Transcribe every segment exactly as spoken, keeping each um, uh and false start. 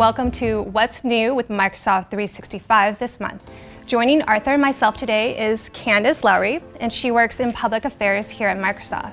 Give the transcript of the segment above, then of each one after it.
welcome to What's New with Microsoft three sixty-five this month. Joining Arthur and myself today is Candace Lowry, and she works in public affairs here at Microsoft.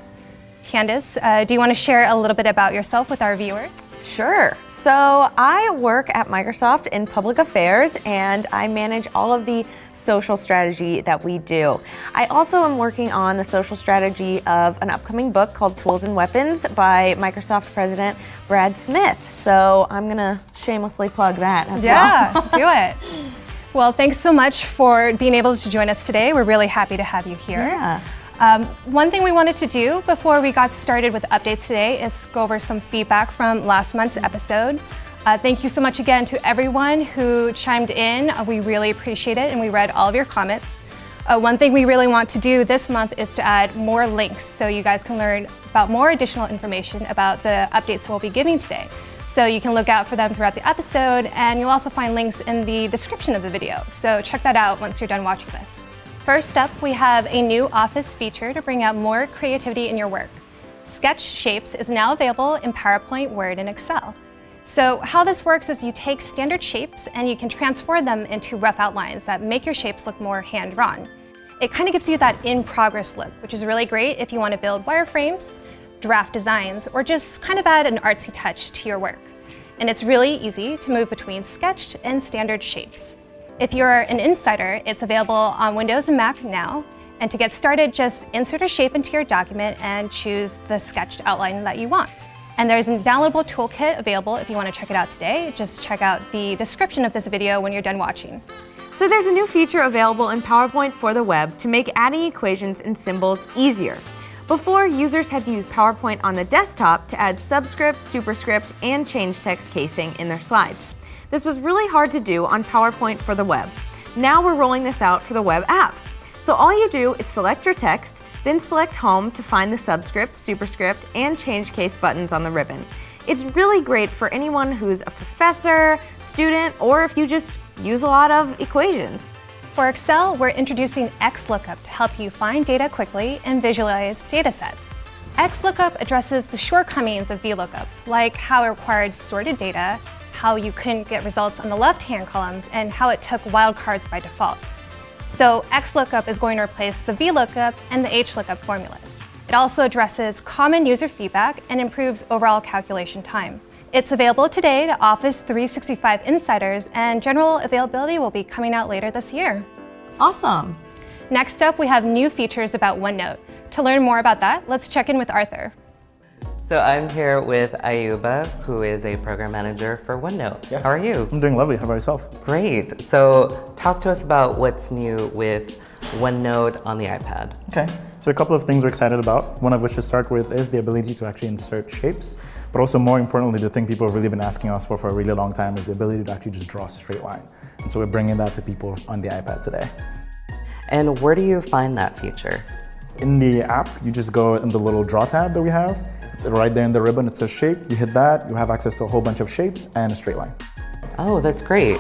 Candace, uh, do you want to share a little bit about yourself with our viewers? Sure. So I work at Microsoft in public affairs, and I manage all of the social strategy that we do. I also am working on the social strategy of an upcoming book called Tools and Weapons by Microsoft President Brad Smith. So I'm going to shamelessly plug that as yeah, well. Yeah, do it. Well, thanks so much for being able to join us today. We're really happy to have you here. Yeah. Um, one thing we wanted to do before we got started with updates today is go over some feedback from last month's episode. Uh, thank you so much again to everyone who chimed in. Uh, we really appreciate it, and we read all of your comments. Uh, one thing we really want to do this month is to add more links so you guys can learn about more additional information about the updates we'll be giving today. So you can look out for them throughout the episode, and you'll also find links in the description of the video. So check that out once you're done watching this. First up, we have a new Office feature to bring out more creativity in your work. Sketch Shapes is now available in PowerPoint, Word, and Excel. So how this works is you take standard shapes and you can transform them into rough outlines that make your shapes look more hand-drawn. It kind of gives you that in-progress look, which is really great if you want to build wireframes, draft designs, or just kind of add an artsy touch to your work. And it's really easy to move between sketched and standard shapes. If you're an insider, it's available on Windows and Mac now. And to get started, just insert a shape into your document and choose the sketched outline that you want. And there's a downloadable toolkit available if you want to check it out today. Just check out the description of this video when you're done watching. So there's a new feature available in PowerPoint for the web to make adding equations and symbols easier. Before, users had to use PowerPoint on the desktop to add subscript, superscript, and change text casing in their slides. This was really hard to do on PowerPoint for the web. Now we're rolling this out for the web app. So all you do is select your text, then select Home to find the subscript, superscript, and change case buttons on the ribbon. It's really great for anyone who's a professor, student, or if you just use a lot of equations. For Excel, we're introducing X lookup to help you find data quickly and visualize data sets. X lookup addresses the shortcomings of V lookup, like how it required sorted data, how you couldn't get results on the left-hand columns, and how it took wildcards by default. So X lookup is going to replace the V lookup and the H lookup formulas. It also addresses common user feedback and improves overall calculation time. It's available today to Office three sixty-five insiders, and general availability will be coming out later this year. Awesome. Next up, we have new features about OneNote. To learn more about that, let's check in with Arthur. So I'm here with Ayuba, who is a program manager for OneNote. Yes. How are you? I'm doing lovely. How about yourself? Great. So talk to us about what's new with OneNote on the iPad. Okay. So a couple of things we're excited about, one of which to start with is the ability to actually insert shapes, but also more importantly, the thing people have really been asking us for for a really long time is the ability to actually just draw a straight line. And so we're bringing that to people on the iPad today. And where do you find that feature? In the app, you just go in the little draw tab that we have. It's right there in the ribbon, it says shape, you hit that, you have access to a whole bunch of shapes and a straight line. Oh, that's great.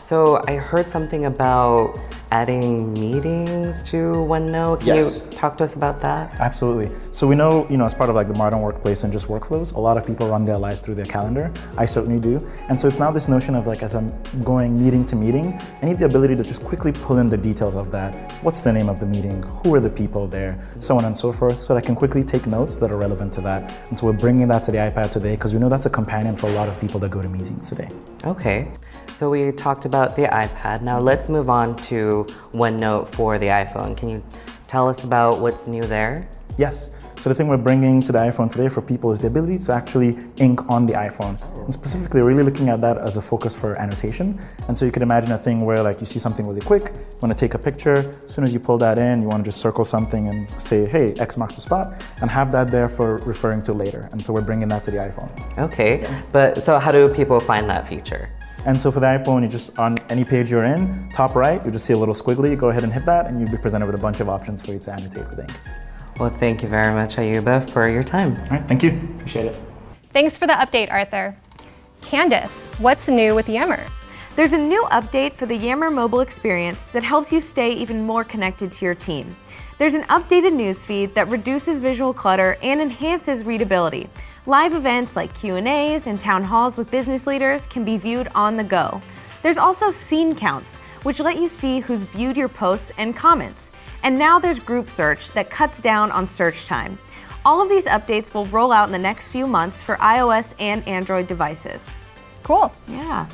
So I heard something about adding meetings to OneNote. Can yes. you talk to us about that? Absolutely. So we know, you know, as part of like the modern workplace and just workflows, a lot of people run their lives through their calendar. I certainly do. And so it's now this notion of like, as I'm going meeting to meeting, I need the ability to just quickly pull in the details of that. What's the name of the meeting? Who are the people there? So on and so forth, so that I can quickly take notes that are relevant to that. And so we're bringing that to the iPad today because we know that's a companion for a lot of people that go to meetings today. Okay. So we talked about the iPad. Now let's move on to OneNote for the iPhone. Can you tell us about what's new there? Yes. So the thing we're bringing to the iPhone today for people is the ability to actually ink on the iPhone. And specifically, really looking at that as a focus for annotation. And so you could imagine a thing where like you see something really quick, you want to take a picture. As soon as you pull that in, you want to just circle something and say, hey, X marks the spot, and have that there for referring to later. And so we're bringing that to the iPhone. Okay. Yeah. But so how do people find that feature? And so for the iPhone, you just, on any page you're in, top right, you just see a little squiggly, you go ahead and hit that, and you'll be presented with a bunch of options for you to annotate with ink. Well, thank you very much, Ayuba, for your time. All right, thank you. Appreciate it. Thanks for the update, Arthur. Candace, what's new with Yammer? There's a new update for the Yammer mobile experience that helps you stay even more connected to your team. There's an updated newsfeed that reduces visual clutter and enhances readability. Live events like Q and A's and town halls with business leaders can be viewed on the go. There's also scene counts, which let you see who's viewed your posts and comments. And now there's group search that cuts down on search time. All of these updates will roll out in the next few months for iOS and Android devices. Cool. Yeah.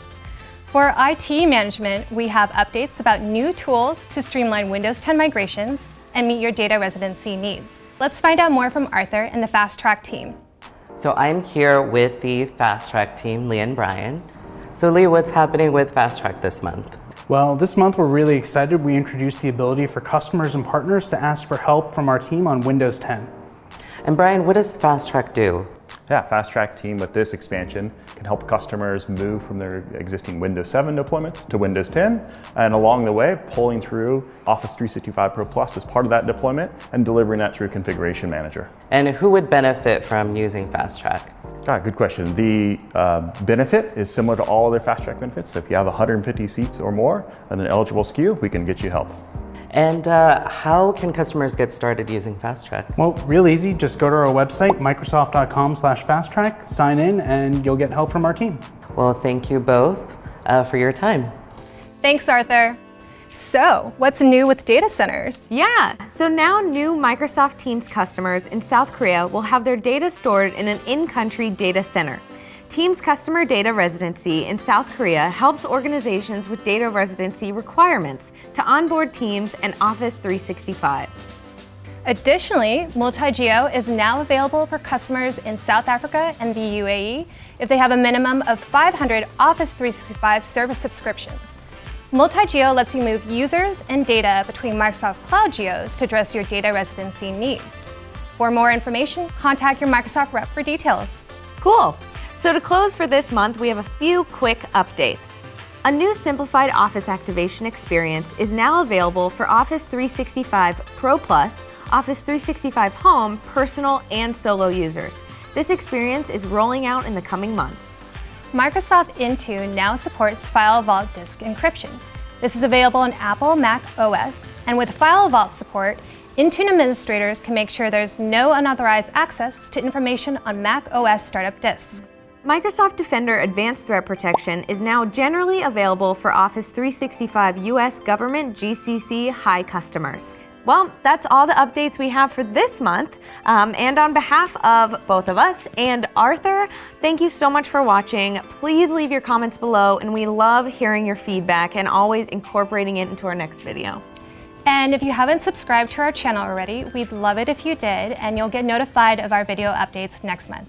For I T management, we have updates about new tools to streamline Windows ten migrations and meet your data residency needs. Let's find out more from Arthur and the FastTrack team. So I'm here with the FastTrack team, Lee and Brian. So Lee, what's happening with FastTrack this month? Well, this month we're really excited. We introduced the ability for customers and partners to ask for help from our team on Windows ten. And Brian, what does FastTrack do? Yeah, FastTrack team with this expansion can help customers move from their existing Windows seven deployments to Windows ten, and along the way, pulling through Office three sixty-five Pro Plus as part of that deployment and delivering that through Configuration Manager. And who would benefit from using FastTrack? Ah, good question. The uh, benefit is similar to all other FastTrack benefits. So if you have one hundred fifty seats or more and an eligible S K U, we can get you help. And uh, how can customers get started using FastTrack? Well, real easy. Just go to our website, Microsoft dot com slash FastTrack, sign in, and you'll get help from our team. Well, thank you both uh, for your time. Thanks, Arthur. So, what's new with data centers? Yeah, so now new Microsoft Teams customers in South Korea will have their data stored in an in-country data center. Teams customer data residency in South Korea helps organizations with data residency requirements to onboard Teams and Office three sixty-five. Additionally, multi-geo is now available for customers in South Africa and the U A E if they have a minimum of five hundred Office three sixty-five service subscriptions. Multi-geo lets you move users and data between Microsoft Cloud geos to address your data residency needs. For more information, contact your Microsoft rep for details. Cool. So to close for this month, we have a few quick updates. A new simplified Office activation experience is now available for Office three sixty-five Pro Plus, Office three sixty-five Home, Personal, and Solo users. This experience is rolling out in the coming months. Microsoft Intune now supports FileVault disk encryption. This is available on Apple, Mac O S, and with FileVault support, Intune administrators can make sure there's no unauthorized access to information on Mac O S startup disks. Microsoft Defender Advanced Threat Protection is now generally available for Office three sixty-five U S Government G C C High customers. Well, that's all the updates we have for this month. Um, and on behalf of both of us and Arthur, thank you so much for watching. Please leave your comments below, and we love hearing your feedback and always incorporating it into our next video. And if you haven't subscribed to our channel already, we'd love it if you did, and you'll get notified of our video updates next month.